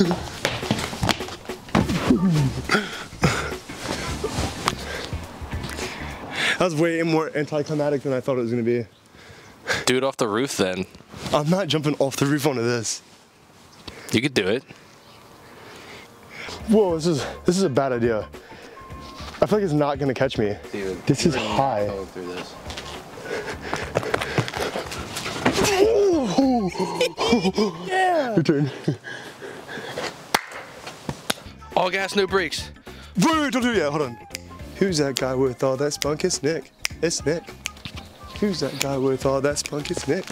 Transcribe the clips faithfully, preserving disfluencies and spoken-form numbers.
That was way more anticlimactic than I thought it was gonna be. Do it off the roof then. I'm not jumping off the roof onto this. You could do it. Whoa, this is this is a bad idea. I feel like it's not gonna catch me. Dude, this is high. Going through this. Yeah. Your turn. All gas, no brakes. Wait, wait, don't do that. Hold on. Who's that guy with all that spunk? It's Nick. It's Nick. Who's that guy with all that spunk? It's Nick.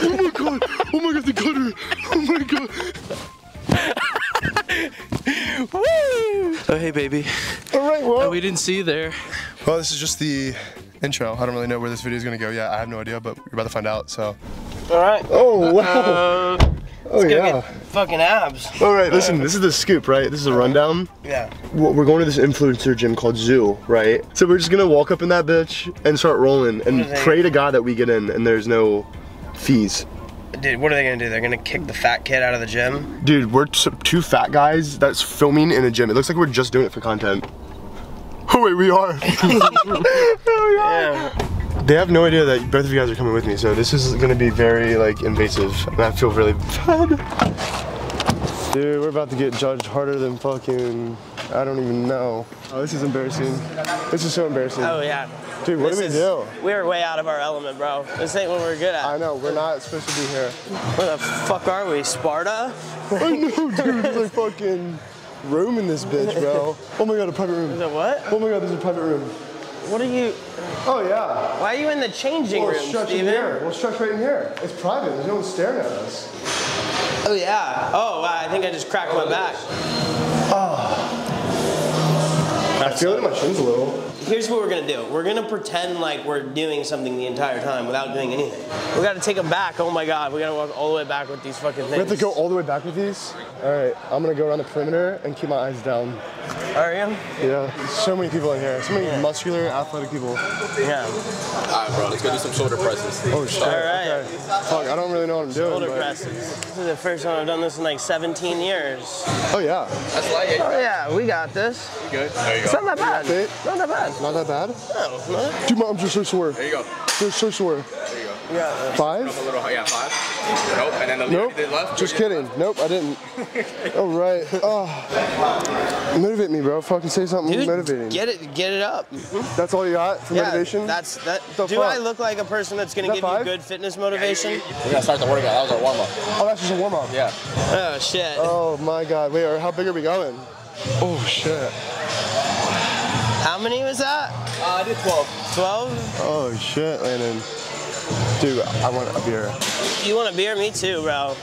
Oh my god! Oh my god! The gutter! Oh my god! Woo! Oh hey, baby. All right. Well, oh, we didn't see you there. Well, this is just the intro. I don't really know where this video is gonna go yet. I have no idea, but we're about to find out. So. All right. Oh wow. Uh, oh it's yeah. Get fucking abs. All right. Listen. This is the scoop, right? This is a rundown. Yeah. We're going to this influencer gym called Zoo, right? So we're just gonna walk up in that bitch and start rolling and pray to God that we get in and there's no fees. Dude, what are they gonna do? They're gonna kick the fat kid out of the gym? Dude, we're two fat guys that's filming in a gym. It looks like we're just doing it for content. Oh wait, we are. We are. Yeah. They have no idea that both of you guys are coming with me, so this is gonna be very like invasive, and I feel really bad. Dude, we're about to get judged harder than fucking, I don't even know. Oh, this is embarrassing. This is so embarrassing. Oh yeah. Dude, what do we do? We were way out of our element, bro. This ain't what we're good at. I know, we're not supposed to be here. Where the fuck are we, Sparta? I know, dude, it's like fucking Rome in this bitch, bro. Oh my god, a private room. Is it what? Oh my god, there's a private room. What are you? Oh yeah. Why are you in the changing room, Steven? We'll stretch in here. We'll stretch right in here. It's private. There's no one staring at us. Oh yeah. Oh wow. I think I just cracked my back. Oh. I feel it in my shins a little. Here's what we're gonna do. We're gonna pretend like we're doing something the entire time without doing anything. We gotta take them back. Oh my god. We gotta walk all the way back with these fucking things. We have to go all the way back with these. All right. I'm gonna go around the perimeter and keep my eyes down. Are you? Yeah, so many people in here. So many yeah. muscular, athletic people. Yeah. All right, bro, let's go do some shoulder presses. Oh, shit. All right. Okay. Fuck, I don't really know what I'm doing. Shoulder presses. This is the first time I've done this in like seventeen years. Oh, yeah. That's like it. Oh, yeah, we got this. You good? There you go. It's not that bad. Fit. Not that bad. Not that bad? No. Not. Dude, my arms are so sore. There you go. They're so sore. There you go. Yeah. Five? Up a little, yeah, five. Nope, and then the nope. left. Just kidding. Left. Nope, I didn't. All right. Oh. Motivate me, bro. Fucking say something dude, motivating. Get it, get it up. That's all you got for yeah, motivation? That's that. The do fuck? I look like a person that's gonna that give five? you good fitness motivation? Yeah, we're gonna start the workout. That was our warm up. Oh, that's just a warm up. Yeah. Oh shit. Oh my god. Wait, how big are we going? Oh shit. How many was that? Uh, I did twelve. Twelve? Oh shit, Landon. Dude, I want a beer. You want a beer? Me too, bro.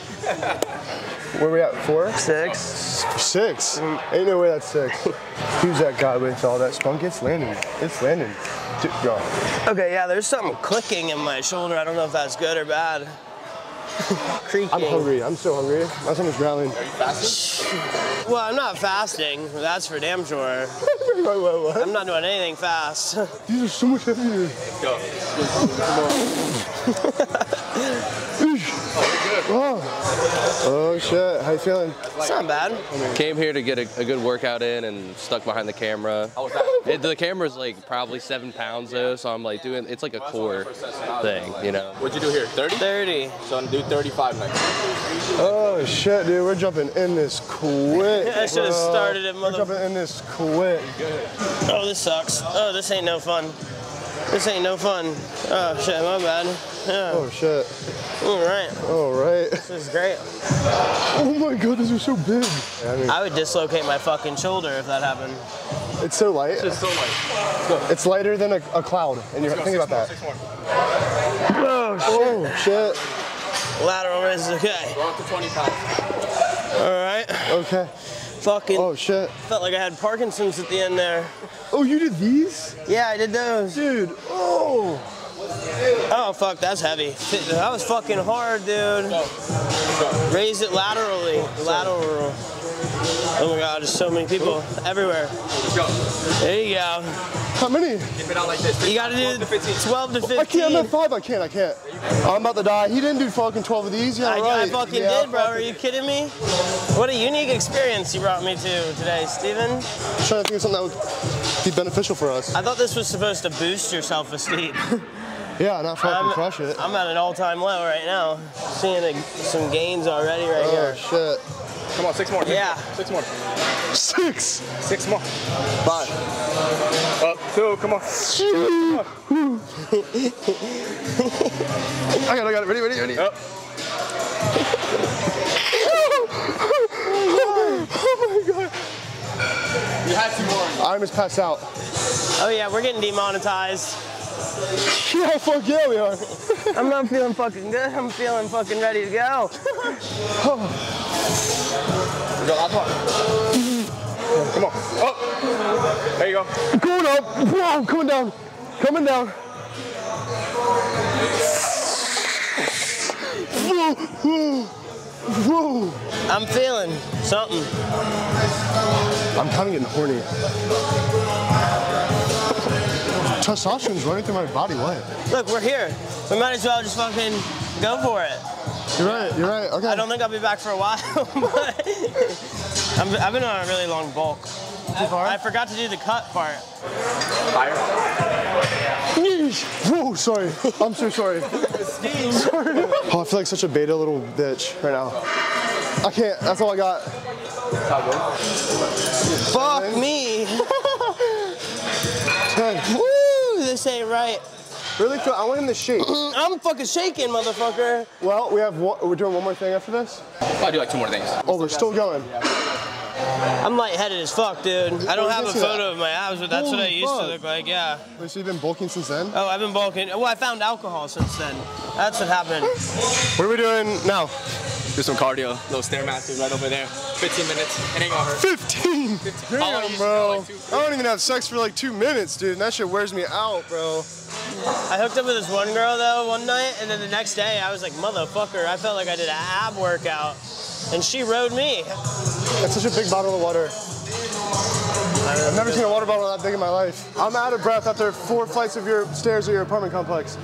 Where are we at? Four? Six. Six? Mm-hmm. Ain't no way that's six. Who's that guy with all that spunk? It's Landon. It's Landon. Dude, bro. Okay, yeah, there's something clicking in my shoulder. I don't know if that's good or bad. Creaking. I'm hungry. I'm so hungry. My stomach's growling. Are you fasting? Well, I'm not fasting. That's for damn sure. What, what, what? I'm not doing anything fast. These are so much heavier. Go. Oh, oh shit, how you feeling? It's not bad. Came here to get a, a good workout in and stuck behind the camera. It, the camera's like probably seven pounds though, so I'm like doing, it's like a core thing, you know. What'd you do here, thirty? thirty. So I'm gonna do thirty-five next. Oh shit, dude, we're jumping in this quick. I should've started it, mother. We're jumping in this quick. Oh, this sucks. Oh, this ain't no fun. This ain't no fun. Oh shit, my bad. Yeah. Oh shit. All right. All right. This is great. Oh my god, these are so big. I, mean, I would dislocate my fucking shoulder if that happened. It's so light. It's just so light. It's lighter than a, a cloud. And you're thinking about that. Six more. Oh shit. Oh shit. Lateral raise is okay. We're up to twenty pounds. All right. Okay. Fucking oh shit. Felt like I had Parkinson's at the end there. Oh, you did these? Yeah, I did those. Dude, oh. Oh, fuck, that's heavy. That was fucking hard, dude. Raise it laterally. Lateral. Oh my god, there's so many people everywhere. Let's go. There you go. How many? Keep it out like this. You gotta do twelve to fifteen. I can't, I'm at five, I can't, I can't. I'm about to die. He didn't do fucking twelve of these, yeah, I, right. I fucking yeah, did, bro, fucking. Are you kidding me? What a unique experience you brought me to today, Steven. I'm trying to think of something that would be beneficial for us. I thought this was supposed to boost your self-esteem. Yeah, not fucking I'm, crush it. I'm at an all-time low right now. Seeing a, some gains already right oh, here. Oh, shit. Come on, six more. Six yeah. More, six more. Six. Six more. Five. Up two. Come on. Come on. I got it. I got it. Ready. Ready. Ready. Up. Oh my god. You had two more. I almost passed out. Oh yeah, we're getting demonetized. Yeah, fuck yeah, we are. I'm not feeling fucking good. I'm feeling fucking ready to go. Oh. Go, last one. Come on. Up. There you go. Going up. Wow, coming down. Coming down. I'm feeling something. I'm kind of getting horny. Testosterone's running through my body. What? Look, we're here. We might as well just fucking go for it. You're right, you're right, okay. I don't think I'll be back for a while, but I'm, I've been on a really long bulk. Too far? I forgot to do the cut part. Fire. Whoa, sorry. I'm so sorry. Sorry. Oh, I feel like such a beta little bitch right now. I can't, that's all I got. Fuck me. ten. Woo, this ain't right. Really cool. I want him to shake. I'm fucking shaking, motherfucker. Well, we have one, we're doing one more thing after this. I'll do like two more things. Oh, we're still going. I'm lightheaded as fuck, dude. I don't have a photo of my abs, but that's what I used to look like. Yeah. Wait, so you've been bulking since then? Oh, I've been bulking. Well, I found alcohol since then. That's what happened. What are we doing now? Do some cardio, a little Stairmaster right over there. fifteen minutes, it ain't gonna hurt. fifteen? fifteen. Damn, bro. Like two, I don't even have sex for like two minutes, dude. And that shit wears me out, bro. I hooked up with this one girl, though, one night, and then the next day I was like, motherfucker, I felt like I did an ab workout. And she rode me. That's such a big bottle of water. I've never seen a water bottle that big in my life. I'm out of breath after four flights of your stairs at your apartment complex.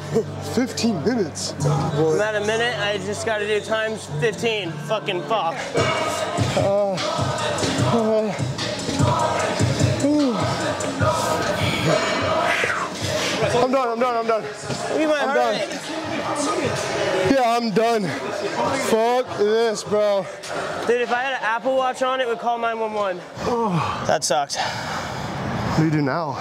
fifteen minutes. I'm at a minute, I just gotta do times fifteen. Fucking fuck. Uh, uh, I'm done, I'm done, I'm done. We might I'm done. It. Yeah, I'm done. Fuck this, bro. Dude, if I had an Apple Watch on, it would call nine one one. Oh. That sucked. What do you do now?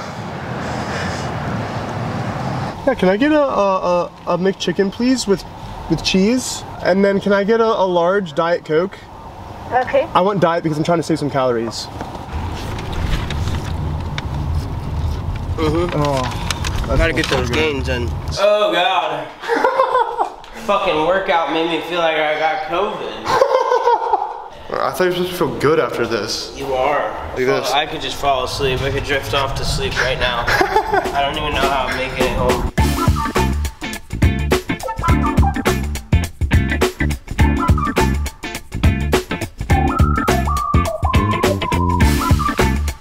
Yeah, can I get a, a, a, a McChicken, please, with, with cheese? And then can I get a, a large Diet Coke? Okay. I want diet because I'm trying to save some calories. Mm-hmm. Oh, I gotta get those gains in. Oh, God. Fucking workout made me feel like I got COVID. I thought you were supposed to feel good after this. You are. Look at this. I could just fall asleep. I could drift off to sleep right now. I don't even know how I'm making it home.